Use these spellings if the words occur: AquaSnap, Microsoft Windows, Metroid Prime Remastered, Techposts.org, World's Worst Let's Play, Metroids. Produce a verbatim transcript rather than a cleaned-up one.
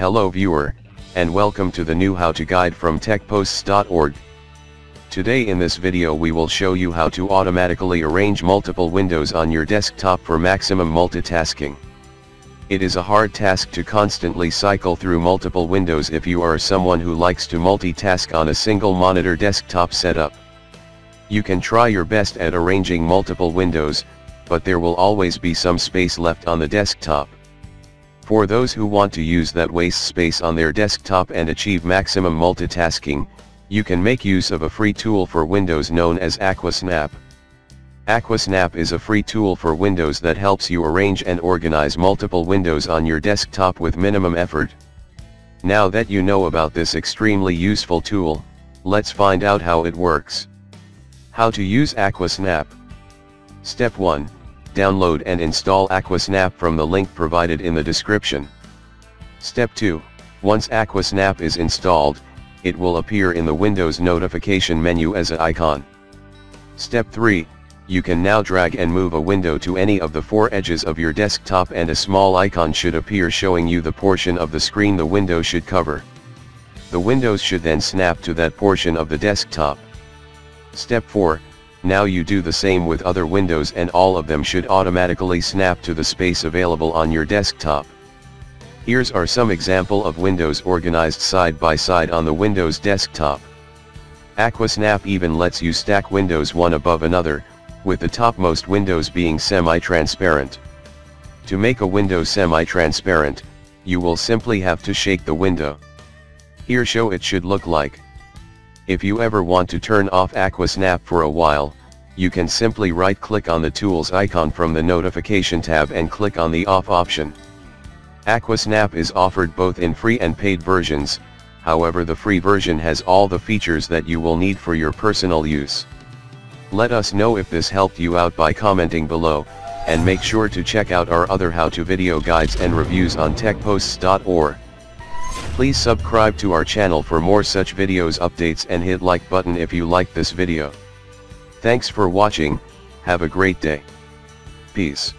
Hello viewer, and welcome to the new how-to guide from tech posts dot org. Today in this video we will show you how to automatically arrange multiple windows on your desktop for maximum multitasking. It is a hard task to constantly cycle through multiple windows if you are someone who likes to multitask on a single monitor desktop setup. You can try your best at arranging multiple windows, but there will always be some space left on the desktop. For those who want to use that waste space on their desktop and achieve maximum multitasking, you can make use of a free tool for Windows known as AquaSnap. AquaSnap is a free tool for Windows that helps you arrange and organize multiple windows on your desktop with minimum effort. Now that you know about this extremely useful tool, let's find out how it works. How to use AquaSnap. Step one. Download and install AquaSnap from the link provided in the description. Step two. Once AquaSnap is installed, it will appear in the Windows notification menu as an icon. Step three. You can now drag and move a window to any of the four edges of your desktop and a small icon should appear showing you the portion of the screen the window should cover. The windows should then snap to that portion of the desktop. Step four. Now you do the same with other windows and all of them should automatically snap to the space available on your desktop. Here's are some example of windows organized side by side on the Windows desktop. AquaSnap even lets you stack windows one above another, with the topmost windows being semi-transparent. To make a window semi-transparent, you will simply have to shake the window. Here show it should look like. If you ever want to turn off AquaSnap for a while, you can simply right-click on the tools icon from the notification tab and click on the off option. AquaSnap is offered both in free and paid versions, however the free version has all the features that you will need for your personal use. Let us know if this helped you out by commenting below, and make sure to check out our other how-to video guides and reviews on tech posts dot org. Please subscribe to our channel for more such videos updates and hit like button if you like this video. Thanks for watching, have a great day. Peace.